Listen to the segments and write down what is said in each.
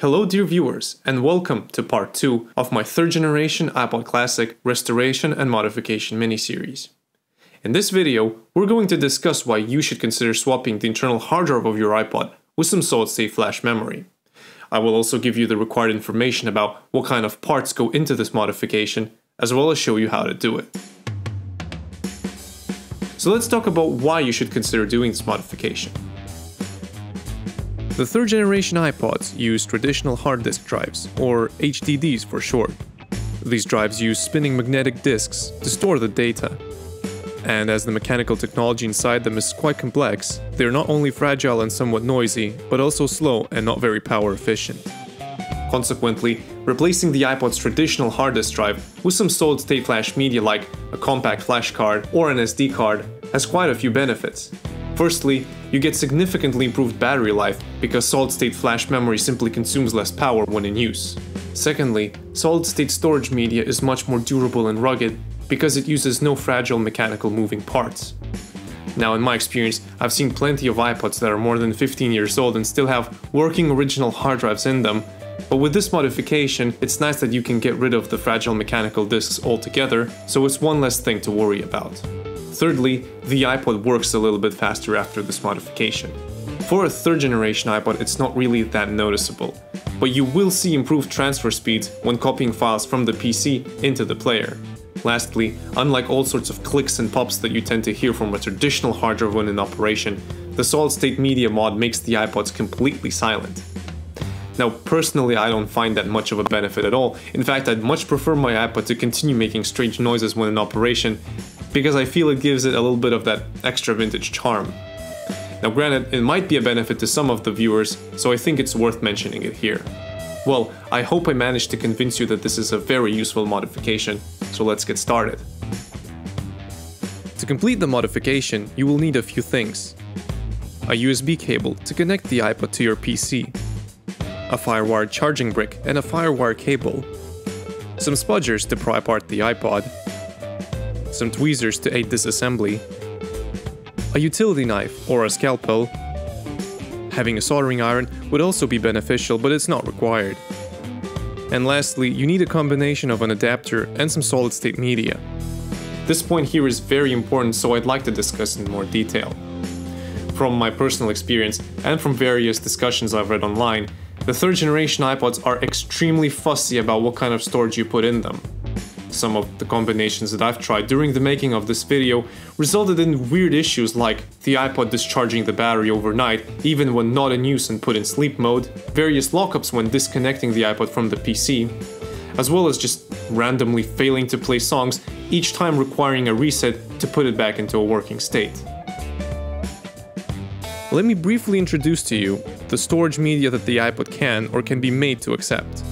Hello dear viewers, and welcome to part 2 of my 3rd generation iPod Classic restoration and modification mini-series. In this video, we're going to discuss why you should consider swapping the internal hard drive of your iPod with some solid-state flash memory. I will also give you the required information about what kind of parts go into this modification, as well as show you how to do it. So let's talk about why you should consider doing this modification. The 3rd generation iPods use traditional hard disk drives, or HDDs for short. These drives use spinning magnetic disks to store the data. And as the mechanical technology inside them is quite complex, they are not only fragile and somewhat noisy, but also slow and not very power efficient. Consequently, replacing the iPod's traditional hard disk drive with some solid-state flash media like a compact flash card or an SD card has quite a few benefits. Firstly, you get significantly improved battery life because solid-state flash memory simply consumes less power when in use. Secondly, solid-state storage media is much more durable and rugged because it uses no fragile mechanical moving parts. Now, in my experience, I've seen plenty of iPods that are more than 15 years old and still have working original hard drives in them, but with this modification, it's nice that you can get rid of the fragile mechanical disks altogether, so it's one less thing to worry about. Thirdly, the iPod works a little bit faster after this modification. For a 3rd generation iPod, it's not really that noticeable, but you will see improved transfer speeds when copying files from the PC into the player. Lastly, unlike all sorts of clicks and pops that you tend to hear from a traditional hard drive when in operation, the solid-state media mod makes the iPods completely silent. Now, personally, I don't find that much of a benefit at all. In fact, I'd much prefer my iPod to continue making strange noises when in operation, because I feel it gives it a little bit of that extra vintage charm. Now granted, it might be a benefit to some of the viewers, so I think it's worth mentioning it here. Well, I hope I managed to convince you that this is a very useful modification, so let's get started. To complete the modification, you will need a few things. A USB cable to connect the iPod to your PC, a FireWire charging brick and a FireWire cable, some spudgers to pry apart the iPod, some tweezers to aid disassembly, a utility knife or a scalpel. Having a soldering iron would also be beneficial, but it's not required. And lastly, you need a combination of an adapter and some solid-state media. This point here is very important, so I'd like to discuss in more detail. From my personal experience and from various discussions I've read online, the 3rd generation iPods are extremely fussy about what kind of storage you put in them. Some of the combinations that I've tried during the making of this video resulted in weird issues like the iPod discharging the battery overnight even when not in use and put in sleep mode, various lockups when disconnecting the iPod from the PC, as well as just randomly failing to play songs, each time requiring a reset to put it back into a working state. Let me briefly introduce to you the storage media that the iPod can or can be made to accept.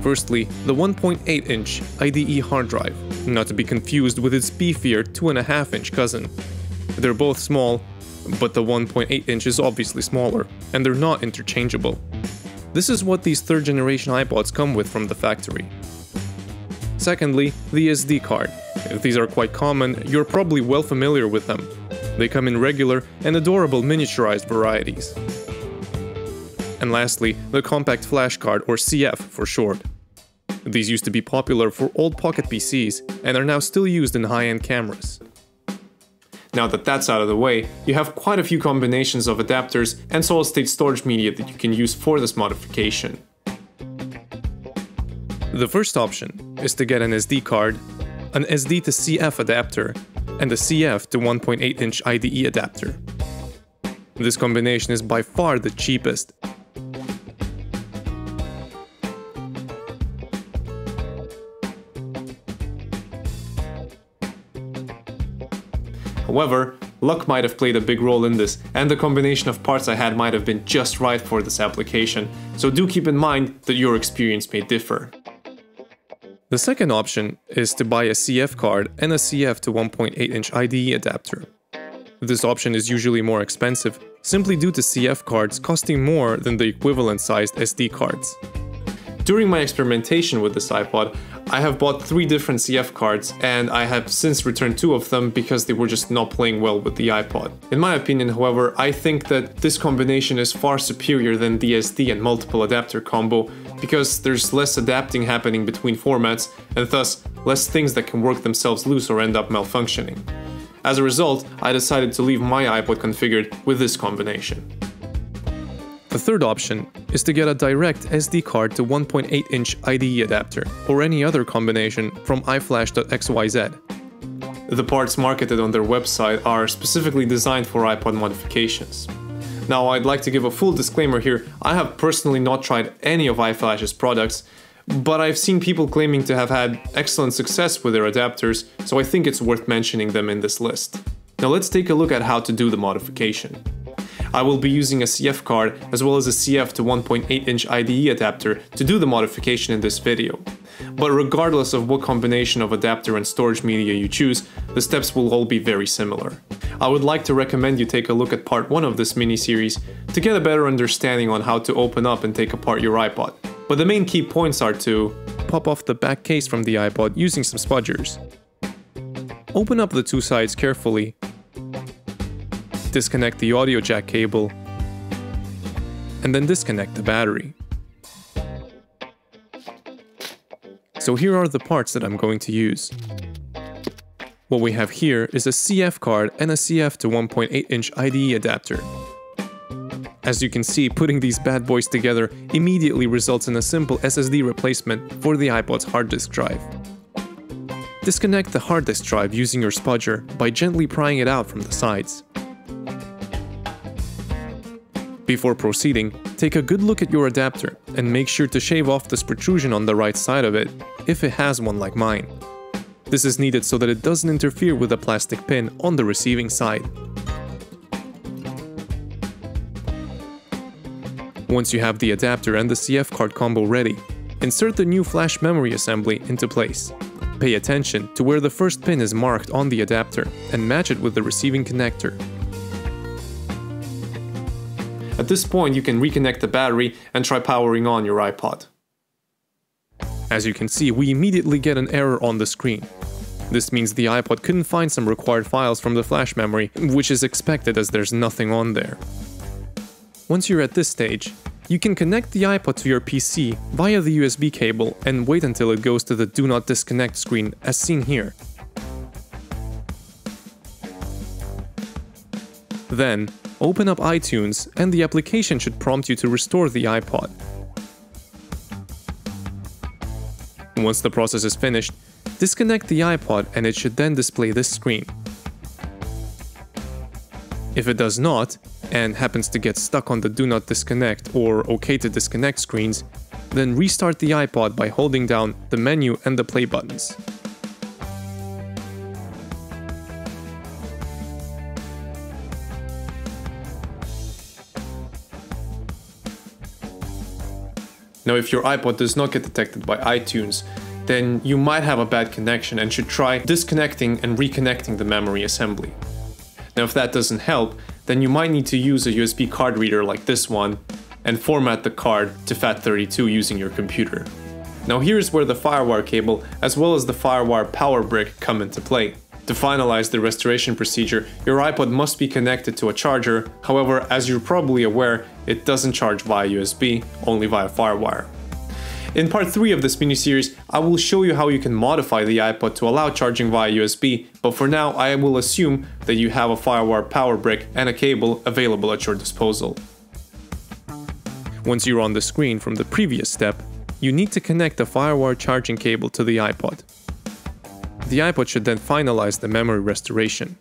Firstly, the 1.8-inch IDE hard drive, not to be confused with its beefier 2.5-inch cousin. They're both small, but the 1.8-inch is obviously smaller, and they're not interchangeable. This is what these 3rd generation iPods come with from the factory. Secondly, the SD card. If these are quite common, you're probably well familiar with them. They come in regular and adorable miniaturized varieties. And lastly, the compact flash card, or CF for short. These used to be popular for old pocket PCs and are now still used in high-end cameras. Now that that's out of the way, you have quite a few combinations of adapters and solid-state storage media that you can use for this modification. The first option is to get an SD card, an SD to CF adapter, and a CF to 1.8-inch IDE adapter. This combination is by far the cheapest. However, luck might have played a big role in this, and the combination of parts I had might have been just right for this application, so do keep in mind that your experience may differ. The second option is to buy a CF card and a CF to 1.8-inch IDE adapter. This option is usually more expensive, simply due to CF cards costing more than the equivalent-sized SD cards. During my experimentation with this iPod, I have bought 3 different CF cards, and I have since returned 2 of them because they were just not playing well with the iPod. In my opinion, however, I think that this combination is far superior than the SD and multiple adapter combo, because there's less adapting happening between formats, and thus less things that can work themselves loose or end up malfunctioning. As a result, I decided to leave my iPod configured with this combination. The third option is to get a direct SD card to 1.8-inch IDE adapter, or any other combination from iFlash.xyz. The parts marketed on their website are specifically designed for iPod modifications. Now, I'd like to give a full disclaimer here. I have personally not tried any of iFlash's products, but I've seen people claiming to have had excellent success with their adapters, so I think it's worth mentioning them in this list. Now let's take a look at how to do the modification. I will be using a CF card as well as a CF to 1.8-inch IDE adapter to do the modification in this video. But regardless of what combination of adapter and storage media you choose, the steps will all be very similar. I would like to recommend you take a look at part 1 of this mini-series to get a better understanding on how to open up and take apart your iPod. But the main key points are to pop off the back case from the iPod using some spudgers, open up the 2 sides carefully, disconnect the audio jack cable, and then disconnect the battery. So here are the parts that I'm going to use. What we have here is a CF card and a CF to 1.8-inch IDE adapter. As you can see, putting these bad boys together immediately results in a simple SSD replacement for the iPod's hard disk drive. Disconnect the hard disk drive using your spudger by gently prying it out from the sides. Before proceeding, take a good look at your adapter and make sure to shave off this protrusion on the right side of it, if it has one like mine. This is needed so that it doesn't interfere with the plastic pin on the receiving side. Once you have the adapter and the CF card combo ready, insert the new flash memory assembly into place. Pay attention to where the first pin is marked on the adapter and match it with the receiving connector. At this point, you can reconnect the battery and try powering on your iPod. As you can see, we immediately get an error on the screen. This means the iPod couldn't find some required files from the flash memory, which is expected as there's nothing on there. Once you're at this stage, you can connect the iPod to your PC via the USB cable and wait until it goes to the Do Not Disconnect screen, as seen here. Then, open up iTunes, and the application should prompt you to restore the iPod. Once the process is finished, disconnect the iPod and it should then display this screen. If it does not, and happens to get stuck on the Do Not Disconnect or OK to Disconnect screens, then restart the iPod by holding down the menu and the play buttons. Now, if your iPod does not get detected by iTunes, then you might have a bad connection and should try disconnecting and reconnecting the memory assembly. Now, if that doesn't help, then you might need to use a USB card reader like this one and format the card to FAT32 using your computer. Now, here's where the FireWire cable as well as the FireWire power brick come into play. To finalize the restoration procedure, your iPod must be connected to a charger. However, as you're probably aware, it doesn't charge via USB, only via FireWire. In part 3 of this mini-series, I will show you how you can modify the iPod to allow charging via USB, but for now I will assume that you have a FireWire power brick and a cable available at your disposal. Once you're on the screen from the previous step, you need to connect the FireWire charging cable to the iPod. The iPod should then finalize the memory restoration.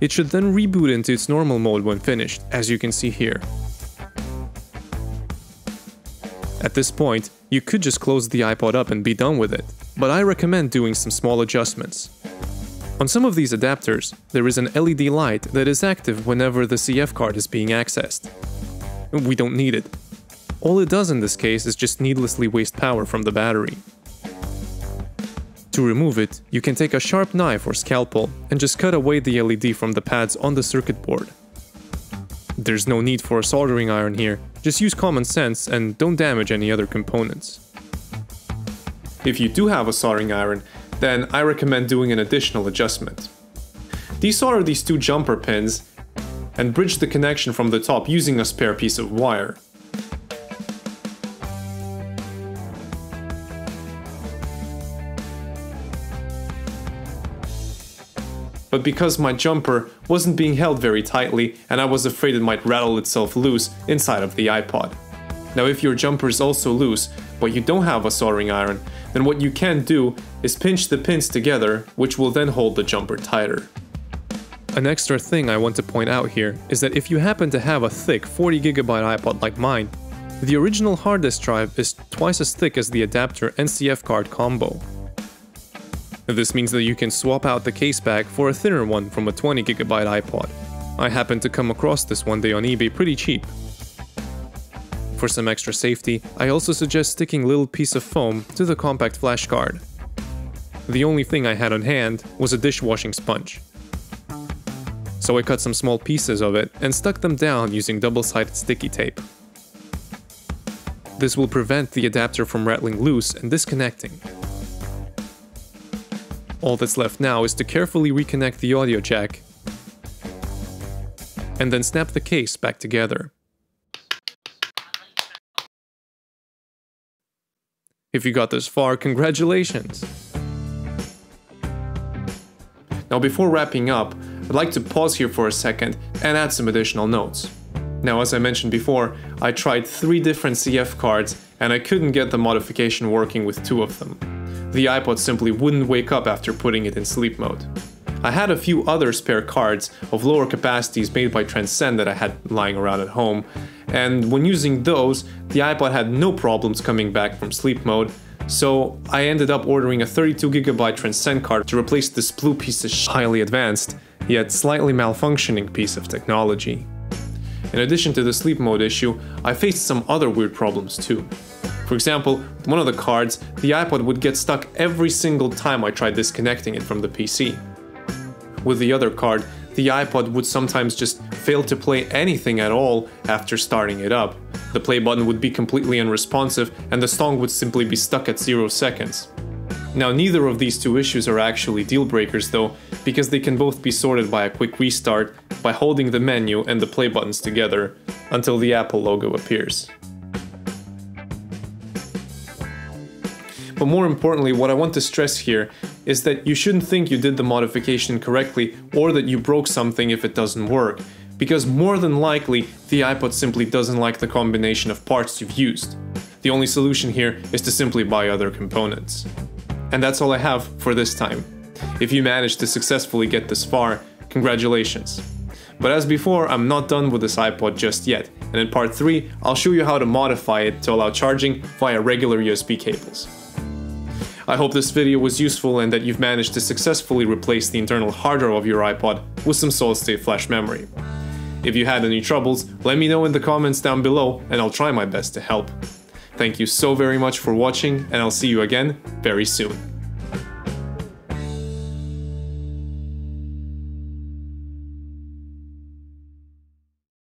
It should then reboot into its normal mode when finished, as you can see here. At this point, you could just close the iPod up and be done with it, but I recommend doing some small adjustments. On some of these adapters, there is an LED light that is active whenever the CF card is being accessed. We don't need it. All it does in this case is just needlessly waste power from the battery. To remove it, you can take a sharp knife or scalpel and just cut away the LED from the pads on the circuit board. There's no need for a soldering iron here, just use common sense and don't damage any other components. If you do have a soldering iron, then I recommend doing an additional adjustment. Desolder these two jumper pins and bridge the connection from the top using a spare piece of wire. But because my jumper wasn't being held very tightly and I was afraid it might rattle itself loose inside of the iPod. Now if your jumper is also loose, but you don't have a soldering iron, then what you can do is pinch the pins together, which will then hold the jumper tighter. An extra thing I want to point out here is that if you happen to have a thick 40GB iPod like mine, the original hard disk drive is twice as thick as the adapter and CF card combo. This means that you can swap out the case back for a thinner one from a 20GB iPod. I happened to come across this one day on eBay pretty cheap. For some extra safety, I also suggest sticking a little piece of foam to the compact flash card. The only thing I had on hand was a dishwashing sponge. So I cut some small pieces of it and stuck them down using double-sided sticky tape. This will prevent the adapter from rattling loose and disconnecting. All that's left now is to carefully reconnect the audio jack and then snap the case back together. If you got this far, congratulations! Now before wrapping up, I'd like to pause here for a second and add some additional notes. Now as I mentioned before, I tried 3 different CF cards and I couldn't get the modification working with 2 of them. The iPod simply wouldn't wake up after putting it in sleep mode. I had a few other spare cards of lower capacities made by Transcend that I had lying around at home, and when using those, the iPod had no problems coming back from sleep mode, so I ended up ordering a 32GB Transcend card to replace this blue piece of highly advanced, yet slightly malfunctioning piece of technology. In addition to the sleep mode issue, I faced some other weird problems too. For example, one of the cards, the iPod would get stuck every single time I tried disconnecting it from the PC. With the other card, the iPod would sometimes just fail to play anything at all after starting it up. The play button would be completely unresponsive and the song would simply be stuck at 0 seconds. Now neither of these two issues are actually deal breakers though, because they can both be sorted by a quick restart by holding the menu and the play buttons together until the Apple logo appears. But more importantly, what I want to stress here is that you shouldn't think you did the modification correctly or that you broke something if it doesn't work, because more than likely the iPod simply doesn't like the combination of parts you've used. The only solution here is to simply buy other components. And that's all I have for this time. If you managed to successfully get this far, congratulations. But as before, I'm not done with this iPod just yet, and in part 3, I'll show you how to modify it to allow charging via regular USB cables. I hope this video was useful and that you've managed to successfully replace the internal hard drive of your iPod with some solid-state flash memory. If you had any troubles, let me know in the comments down below and I'll try my best to help. Thank you so very much for watching and I'll see you again very soon.